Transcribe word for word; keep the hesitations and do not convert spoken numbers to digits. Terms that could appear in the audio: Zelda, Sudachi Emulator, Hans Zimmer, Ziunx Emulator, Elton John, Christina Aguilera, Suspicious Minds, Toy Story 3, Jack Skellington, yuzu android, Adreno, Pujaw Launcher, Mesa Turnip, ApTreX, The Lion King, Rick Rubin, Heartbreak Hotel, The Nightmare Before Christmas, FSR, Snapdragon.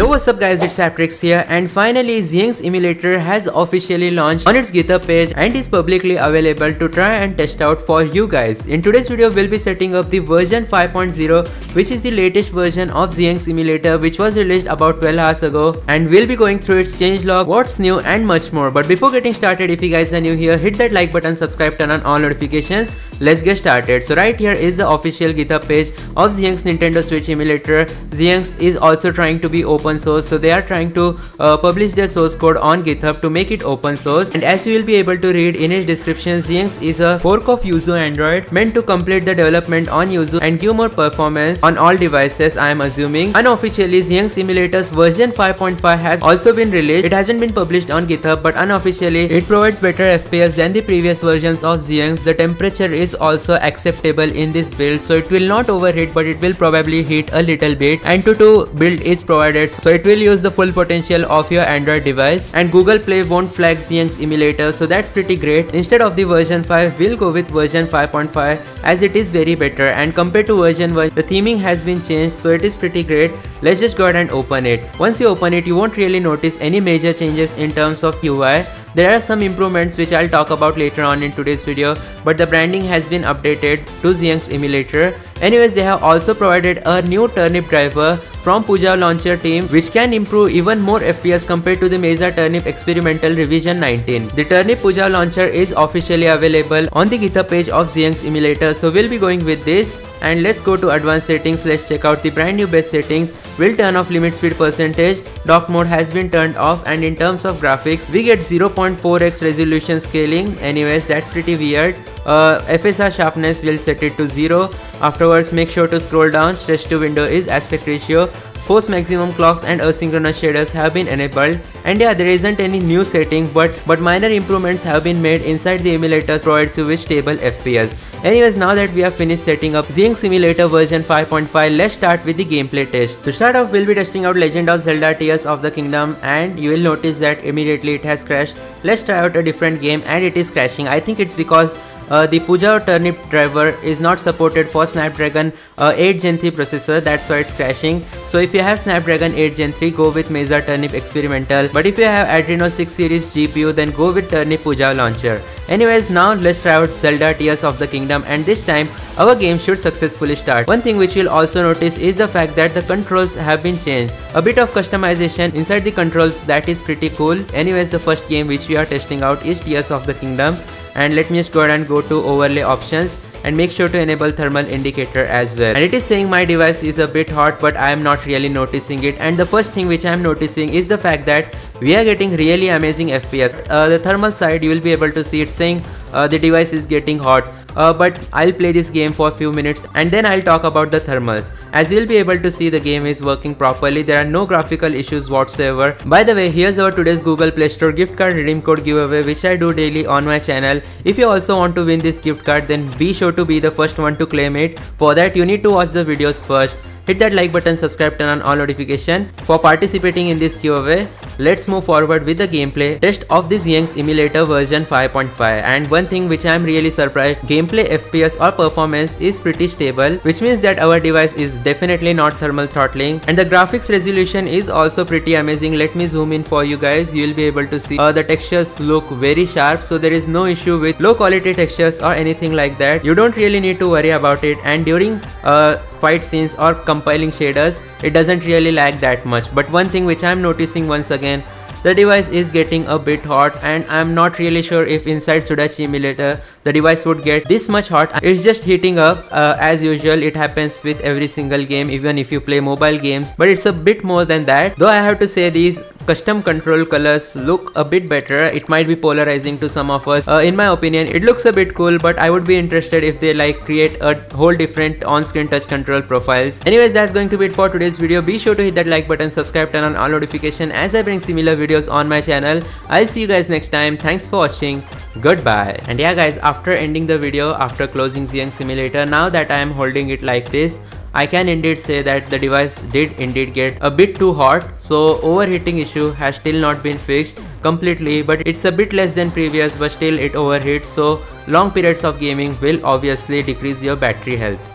Yo, what's up guys, it's ApTreX here, and finally Ziunx Emulator has officially launched on its GitHub page and is publicly available to try and test out for you guys. In today's video, we'll be setting up the version five point zero, which is the latest version of Ziunx Emulator, which was released about twelve hours ago, and we'll be going through its changelog, what's new and much more. But before getting started, if you guys are new here, hit that like button, subscribe, turn on all notifications. Let's get started. So right here is the official GitHub page of Ziunx Nintendo Switch Emulator. Ziunx is also trying to be open source, so they are trying to uh, publish their source code on GitHub to make it open source. And as you will be able to read in its description, Ziunx is a fork of Yuzu Android meant to complete the development on Yuzu and give more performance on all devices, I am assuming. Unofficially, Ziunx Emulator's version five point five has also been released. It hasn't been published on GitHub, but unofficially it provides better F P S than the previous versions of Ziunx. The temperature is also acceptable in this build, so it will not overheat, but it will probably heat a little bit. And two two build is provided, so it will use the full potential of your Android device. And Google Play won't flag Ziunx Emulator, so that's pretty great. Instead of the version five, we'll go with version five point five, as it is very better. And compared to version one, the theming has been changed, so it is pretty great. Let's just go ahead and open it. Once you open it, you won't really notice any major changes in terms of U I. There are some improvements which I'll talk about later on in today's video, but the branding has been updated to Ziunx Emulator. Anyways, they have also provided a new turnip driver from Pujaw Launcher team, which can improve even more F P S compared to the Mesa Turnip Experimental Revision nineteen. The Turnip Pujaw Launcher is officially available on the GitHub page of Ziunx Emulator, so we'll be going with this. And let's go to advanced settings. Let's check out the brand new best settings. We'll turn off limit speed percentage, dock mode has been turned off, and in terms of graphics, we get zero point four x resolution scaling. Anyways, that's pretty weird. Uh, F S R sharpness, we'll set it to zero. Afterwards, make sure to scroll down. Stretch to window is aspect ratio. Force maximum clocks and asynchronous shaders have been enabled. And yeah, there isn't any new setting, but but minor improvements have been made inside the emulator provides you with stable F P S. Anyways, now that we have finished setting up Ziunx Emulator version five point five, let's start with the gameplay test. To start off, we'll be testing out Legend of Zelda Tears of the Kingdom, and you will notice that immediately it has crashed. Let's try out a different game, and it is crashing. I think it's because Uh, the Pujaw Turnip driver is not supported for Snapdragon uh, eight gen three processor, that's why it's crashing. So if you have Snapdragon eight gen three, go with Mesa Turnip Experimental, but if you have Adreno six series G P U, then go with Turnip Pujaw Launcher. Anyways, now let's try out Zelda Tears of the Kingdom, and this time our game should successfully start. One thing which you'll also notice is the fact that the controls have been changed. A bit of customization inside the controls, that is pretty cool. Anyways, the first game which we are testing out is Tears of the Kingdom. And let me just go ahead and go to overlay options and make sure to enable thermal indicator as well. And it is saying my device is a bit hot, but I am not really noticing it. And the first thing which I am noticing is the fact that we are getting really amazing F P S. Uh, the thermal side, you will be able to see it saying uh, the device is getting hot. Uh, but I'll play this game for a few minutes and then I'll talk about the thermals. As you'll be able to see, the game is working properly. There are no graphical issues whatsoever. By the way, here's our today's Google Play Store gift card redeem code giveaway, which I do daily on my channel. If you also want to win this gift card, then be sure to be the first one to claim it. For that, you need to watch the videos first. Hit that like button, subscribe, turn on all notification for participating in this giveaway. Let's move forward with the gameplay test of the Ziunx Emulator version five point five. And one thing which I am really surprised, gameplay, F P S or performance is pretty stable, which means that our device is definitely not thermal throttling. And the graphics resolution is also pretty amazing. Let me zoom in for you guys. You will be able to see uh, the textures look very sharp, so there is no issue with low quality textures or anything like that. You don't really need to worry about it. And during uh, fight scenes or compiling shaders, it doesn't really lag that much. But one thing which I am noticing once again, the device is getting a bit hot, and I'm not really sure if inside Sudachi Emulator the device would get this much hot. It's just heating up uh, as usual. It happens with every single game, even if you play mobile games, but it's a bit more than that. Though I have to say, these custom control colors look a bit better. It might be polarizing to some of us. Uh, in my opinion, it looks a bit cool, but I would be interested if they like create a whole different on-screen touch control profiles. Anyways, that's going to be it for today's video. Be sure to hit that like button, subscribe, turn on all notification as I bring similar videos on my channel. I'll see you guys next time. Thanks for watching. Goodbye. And yeah guys, after ending the video, after closing Ziunx Emulator, now that I am holding it like this, I can indeed say that the device did indeed get a bit too hot. So overheating issue has still not been fixed completely, but it's a bit less than previous, but still it overheats. So long periods of gaming will obviously decrease your battery health.